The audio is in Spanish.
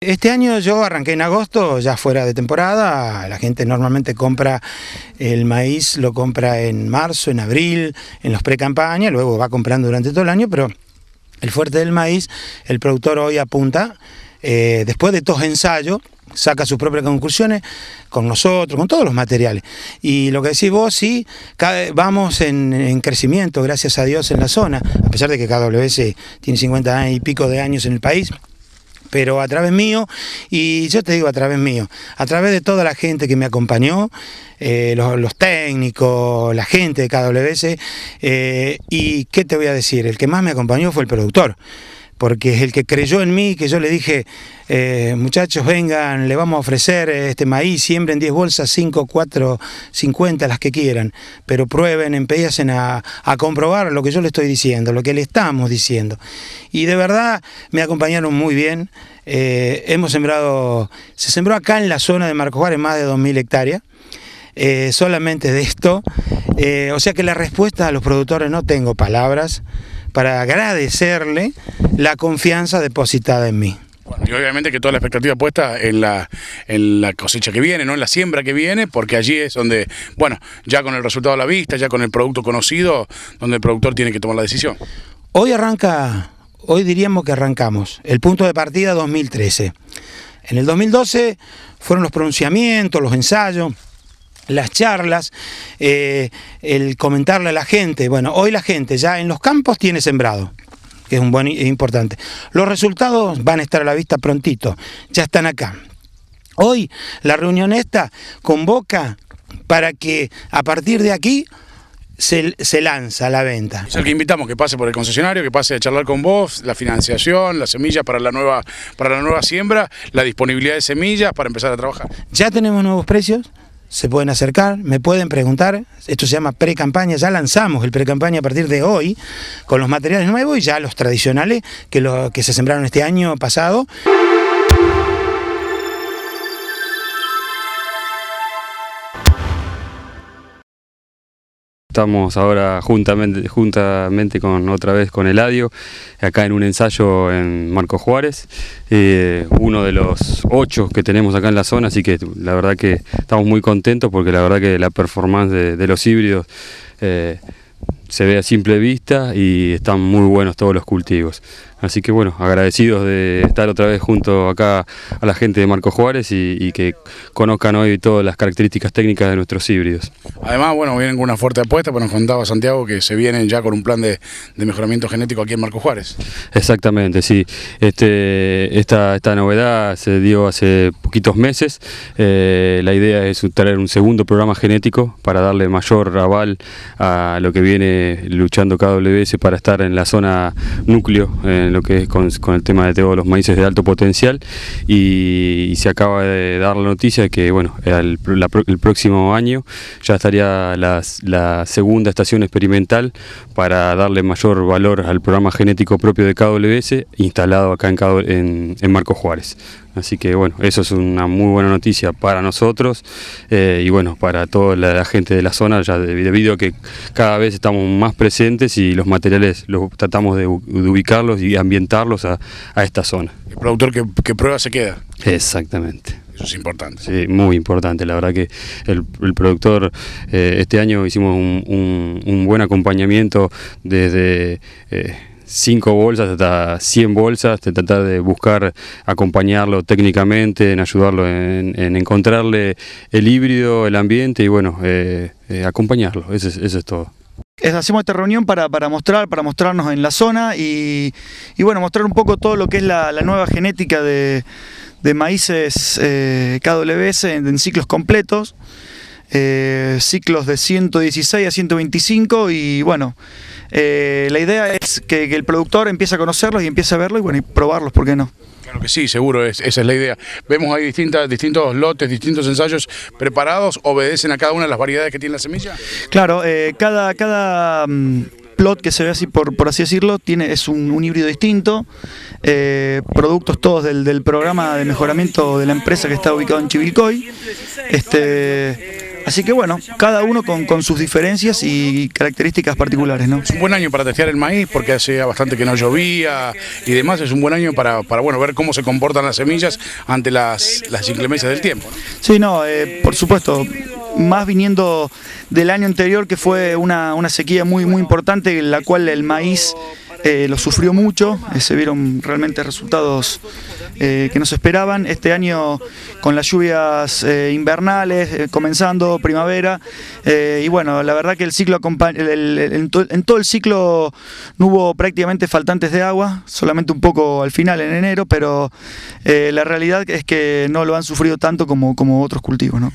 Este año yo arranqué en agosto, ya fuera de temporada. La gente normalmente compra el maíz, lo compra en marzo, en abril, en los pre-campaña, luego va comprando durante todo el año, pero el fuerte del maíz, el productor hoy apunta, después de todos ensayos, saca sus propias conclusiones con nosotros, con todos los materiales. Y lo que decís vos, sí, vamos en crecimiento, gracias a Dios, en la zona, a pesar de que KWS tiene 50 y pico de años en el país, pero a través mío, y yo te digo a través mío, a través de toda la gente que me acompañó, los técnicos, la gente de KWS, y qué te voy a decir, el que más me acompañó fue el productor, porque es el que creyó en mí, que yo le dije, muchachos, vengan, le vamos a ofrecer este maíz, siembren 10 bolsas, 5, 4, 50, las que quieran, pero prueben, empiecen a comprobar lo que yo le estoy diciendo, lo que le estamos diciendo. Y de verdad me acompañaron muy bien. Hemos sembrado, se sembró acá en la zona de Marcos Juárez más de 2000 hectáreas, solamente de esto, o sea que la respuesta a los productores, no tengo palabras para agradecerle la confianza depositada en mí. Bueno, y obviamente que toda la expectativa puesta en la cosecha que viene, ¿no? En la siembra que viene, porque allí es donde, bueno, ya con el resultado a la vista, ya con el producto conocido, donde el productor tiene que tomar la decisión. Hoy arranca, hoy diríamos que arrancamos, el punto de partida 2013. En el 2012 fueron los pronunciamientos, los ensayos, las charlas, el comentarle a la gente. Bueno, hoy la gente ya en los campos tiene sembrado, que es un buen e importante. Los resultados van a estar a la vista prontito, ya están acá. Hoy la reunión esta convoca para que a partir de aquí se lanza la venta. Es el que invitamos, que pase por el concesionario, que pase a charlar con vos, la financiación, las semillas para la nueva siembra, la disponibilidad de semillas para empezar a trabajar. Ya tenemos nuevos precios. Se pueden acercar, me pueden preguntar, esto se llama pre-campaña, ya lanzamos el pre-campaña a partir de hoy, con los materiales nuevos y ya los tradicionales que se sembraron este año pasado. Estamos ahora juntamente con otra vez con ELADIO, acá en un ensayo en Marcos Juárez, uno de los 8 que tenemos acá en la zona, así que la verdad que estamos muy contentos porque la verdad que la performance de los híbridos se ve a simple vista y están muy buenos todos los cultivos. Así que bueno, agradecidos de estar otra vez junto acá a la gente de Marcos Juárez y que conozcan hoy todas las características técnicas de nuestros híbridos. Además, bueno, vienen con una fuerte apuesta, pero nos contaba Santiago que se vienen ya con un plan de mejoramiento genético aquí en Marcos Juárez. Exactamente, sí. Esta novedad se dio hace poquitos meses. La idea es traer un segundo programa genético para darle mayor aval a lo que viene luchando KWS para estar en la zona núcleo, lo que es con el tema de todos los maíces de alto potencial, y se acaba de dar la noticia de que bueno, el próximo año ya estaría la segunda estación experimental para darle mayor valor al programa genético propio de KWS instalado acá en Marcos Juárez. Así que bueno, eso es una muy buena noticia para nosotros y bueno, para toda la gente de la zona, ya debido a que cada vez estamos más presentes y los materiales los tratamos de ubicarlos y ambientarlos a esta zona. El productor que prueba se queda. Exactamente. Eso es importante. Sí, muy importante. La verdad que el productor, este año hicimos un buen acompañamiento desde 5 bolsas hasta 100 bolsas, de tratar de buscar acompañarlo técnicamente, en ayudarlo en encontrarle el híbrido, el ambiente y bueno, acompañarlo, eso es todo. Hacemos esta reunión para mostrarnos en la zona y bueno, mostrar un poco todo lo que es la nueva genética de maíces KWS en ciclos completos, ciclos de 116 a 125 y bueno, la idea es que el productor empiece a conocerlos y empiece a verlos y bueno, y probarlos, ¿por qué no? Claro que sí, seguro, esa es la idea. Vemos ahí distintos lotes, distintos ensayos preparados, obedecen a cada una de las variedades que tiene la semilla. Claro, cada plot que se ve así, por así decirlo, es un híbrido distinto, productos todos del programa de mejoramiento de la empresa que está ubicado en Chivilcoy. Así que bueno, cada uno con sus diferencias y características particulares, ¿no? Es un buen año para testear el maíz porque hacía bastante que no llovía y demás. Es un buen año para bueno, ver cómo se comportan las semillas ante las inclemencias del tiempo, ¿no? Sí, no, por supuesto. Más viniendo del año anterior, que fue una sequía muy importante, en la cual el maíz lo sufrió mucho, se vieron realmente resultados que no se esperaban. Este año con las lluvias invernales, comenzando primavera, y bueno, la verdad que el ciclo en todo el ciclo no hubo prácticamente faltantes de agua, solamente un poco al final en enero, pero la realidad es que no lo han sufrido tanto como otros cultivos, ¿no?